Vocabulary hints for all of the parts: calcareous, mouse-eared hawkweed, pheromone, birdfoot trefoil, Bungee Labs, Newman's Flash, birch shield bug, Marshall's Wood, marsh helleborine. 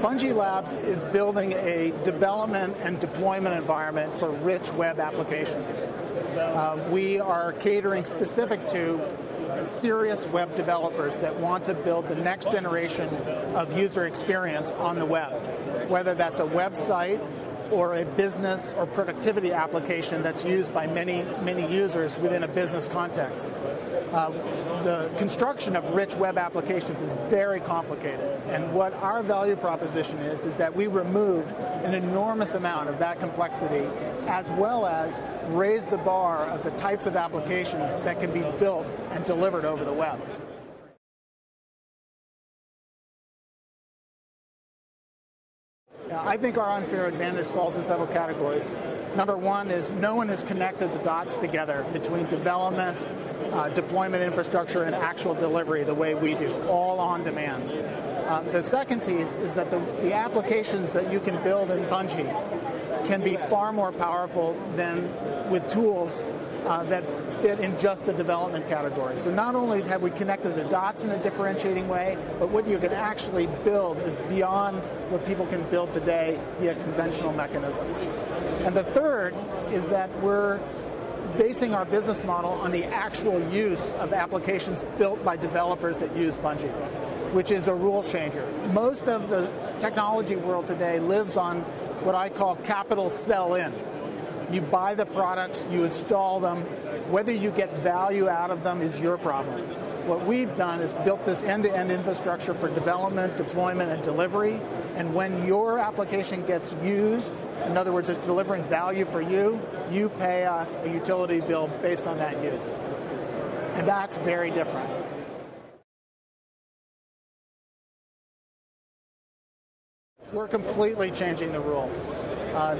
Bungee Labs is building a development and deployment environment for rich web applications. We are catering specific to serious web developers that want to build the next generation of user experience on the web, whether that's a website or a business or productivity application that's used by many, many users within a business context. The construction of rich web applications is very complicated, and what our value proposition is that we remove an enormous amount of that complexity, as well as raise the bar of the types of applications that can be built and delivered over the web. I think our unfair advantage falls in several categories. Number one is no one has connected the dots together between development, deployment infrastructure, and actual delivery the way we do, all on demand. The second piece is that the applications that you can build in Bungee can be far more powerful than with tools that fit in just the development category. So not only have we connected the dots in a differentiating way, but what you can actually build is beyond what people can build today via conventional mechanisms. And the third is that we're basing our business model on the actual use of applications built by developers that use Bungee, which is a rule changer. Most of the technology world today lives on what I call capital sell-in. You buy the products, you install them. Whether you get value out of them is your problem. What we've done is built this end-to-end infrastructure for development, deployment, and delivery. And when your application gets used, in other words, it's delivering value for you, you pay us a utility bill based on that use. And that's very different. We're completely changing the rules.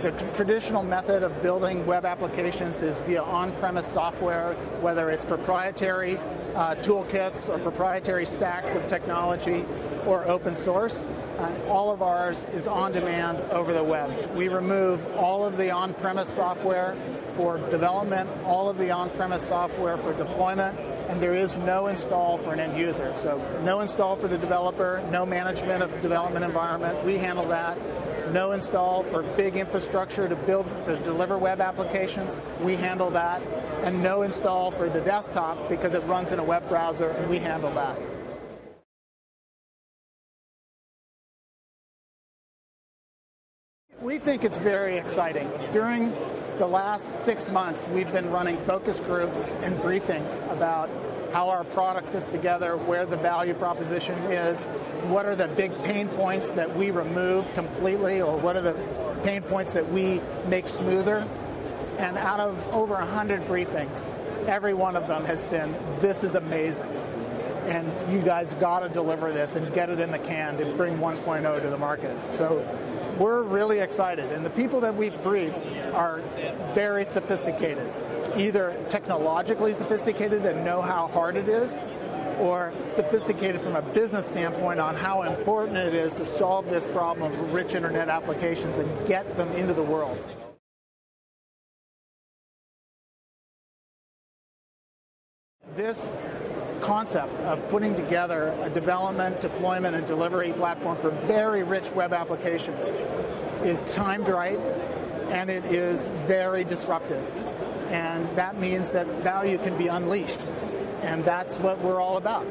The traditional method of building web applications is via on-premise software, whether it's proprietary toolkits or proprietary stacks of technology or open source. All of ours is on demand over the web. We remove all of the on-premise software for development, all of the on-premise software for deployment, and there is no install for an end user. So no install for the developer, no management of the development environment. We handle that. No install for big infrastructure to deliver web applications. We handle that. And no install for the desktop because it runs in a web browser, and we handle that. We think it's very exciting. During the last 6 months, we've been running focus groups and briefings about how our product fits together, where the value proposition is, what are the big pain points that we remove completely, or what are the pain points that we make smoother. And out of over 100 briefings, every one of them has been, this is amazing. And you guys got to deliver this and get it in the can to bring 1.0 to the market. So we're really excited. And the people that we've briefed are very sophisticated, either technologically sophisticated and know how hard it is, or sophisticated from a business standpoint on how important it is to solve this problem of rich internet applications and get them into the world. This concept of putting together a development, deployment, and delivery platform for very rich web applications is timed right, and it is very disruptive. And that means that value can be unleashed. And that's what we're all about.